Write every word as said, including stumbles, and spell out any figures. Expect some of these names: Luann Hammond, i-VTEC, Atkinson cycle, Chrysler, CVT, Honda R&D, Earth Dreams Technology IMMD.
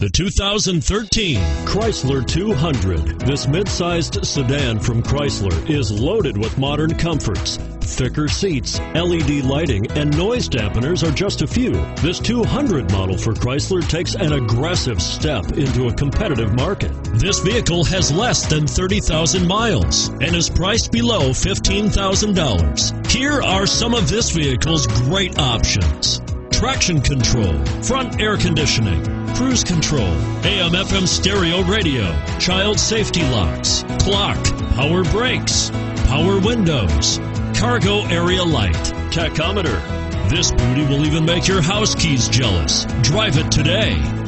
The two thousand thirteen Chrysler two hundred. This mid-sized sedan from Chrysler is loaded with modern comforts. Thicker seats, L E D lighting, and noise dampeners are just a few. This two hundred model for Chrysler takes an aggressive step into a competitive market. This vehicle has less than thirty thousand miles and is priced below fifteen thousand dollars. Here are some of this vehicle's great options: traction control, front air conditioning, cruise control, A M F M stereo radio, child safety locks, clock, power brakes, power windows, cargo area light, tachometer. This beauty will even make your house keys jealous. Drive it today.